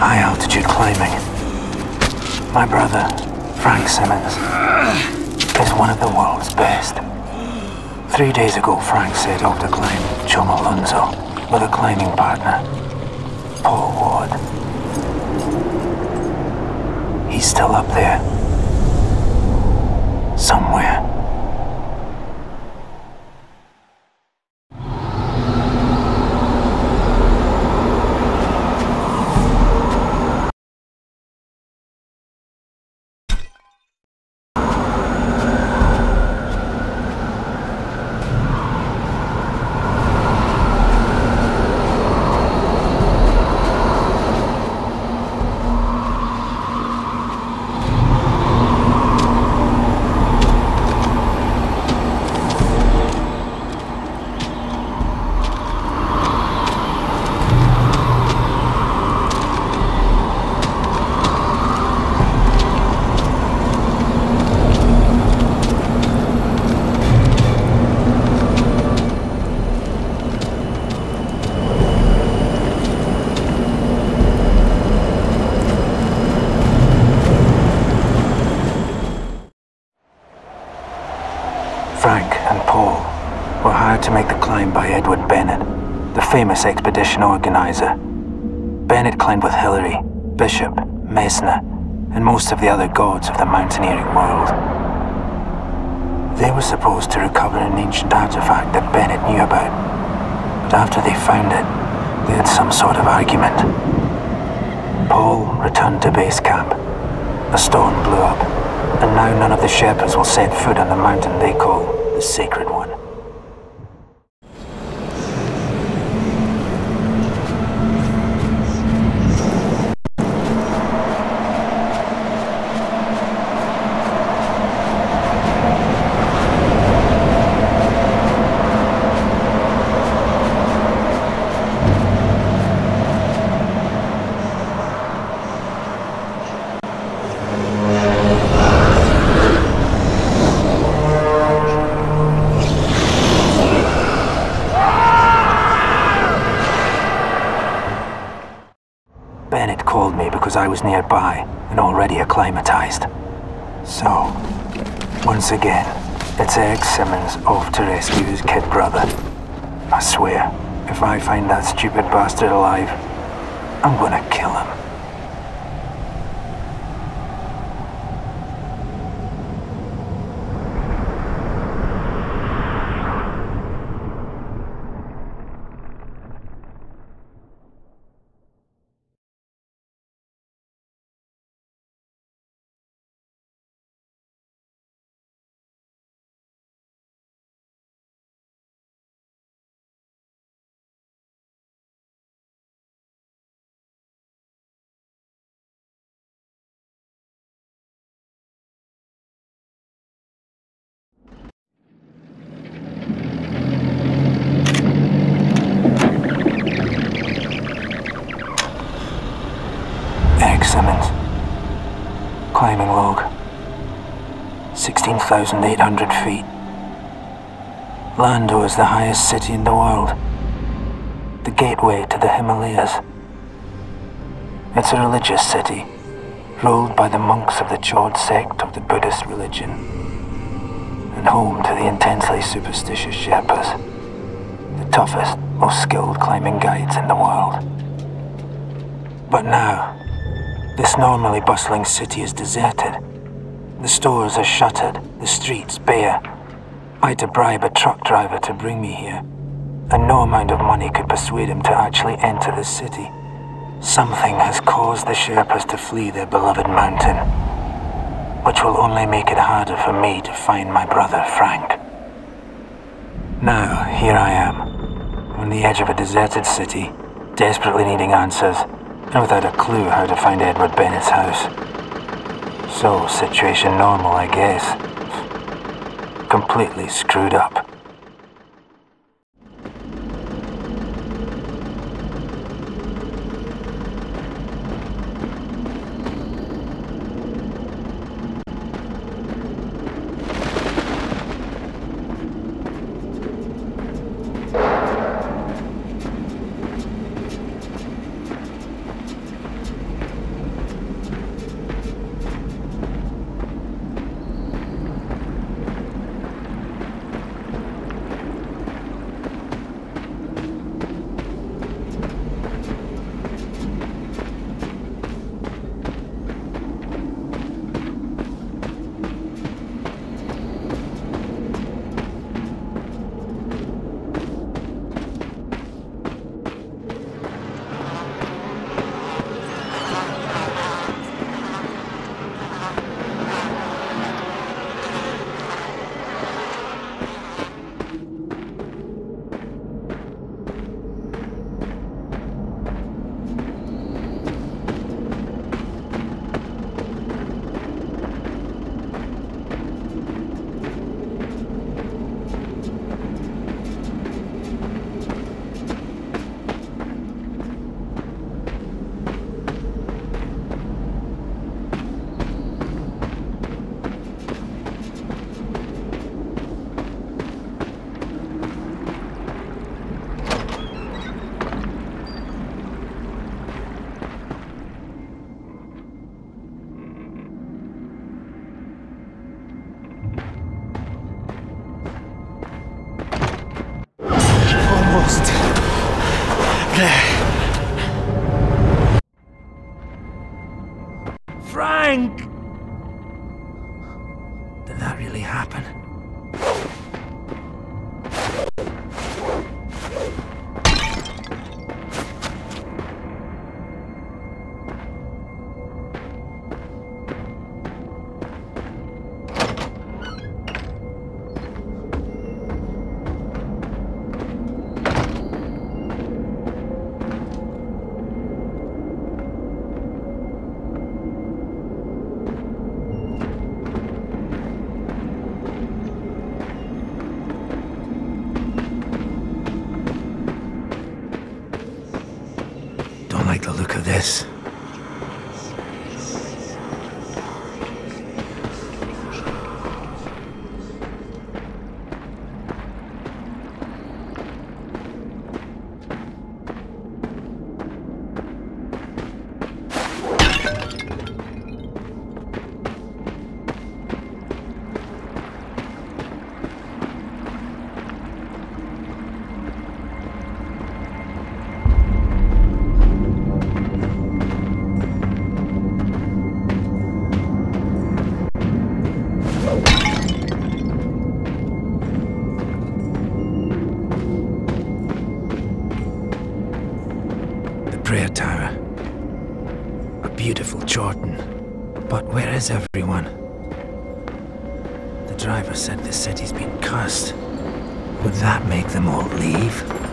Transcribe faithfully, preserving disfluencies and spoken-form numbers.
high altitude climbing. My brother, Frank Simmons, is one of the world's best. Three days ago, Frank set off to climb Cho Alonso with a climbing partner, Paul Ward. He's still up there, somewhere. Frank and Paul were hired to make the climb by Edward Bennett, the famous expedition organizer. Bennett climbed with Hillary, Bishop, Messner, and most of the other gods of the mountaineering world. They were supposed to recover an ancient artifact that Bennett knew about, but after they found it, they had some sort of argument. Paul returned to base camp. A storm blew up, and now none of the Sherpas will set foot on the mountain they call the Sacred One. Bennett called me because I was nearby and already acclimatized. So, once again, it's Eric Simmons off to rescue his kid brother. I swear, if I find that stupid bastard alive, I'm gonna kill him. Simmons. Climbing log. sixteen thousand eight hundred feet. Lando is the highest city in the world. The gateway to the Himalayas. It's a religious city, ruled by the monks of the Chod sect of the Buddhist religion, and home to the intensely superstitious Sherpas, the toughest, most skilled climbing guides in the world. But now, this normally bustling city is deserted. The stores are shuttered, the streets bare. I had to bribe a truck driver to bring me here, and no amount of money could persuade him to actually enter the city. Something has caused the Sherpas to flee their beloved mountain, which will only make it harder for me to find my brother Frank. Now, here I am, on the edge of a deserted city, desperately needing answers, and without a clue how to find Edward Bennett's house. So, situation normal, I guess. Completely screwed up. Frank! Did that really happen? Everyone. The driver said the city's been cursed. Would that make them all leave?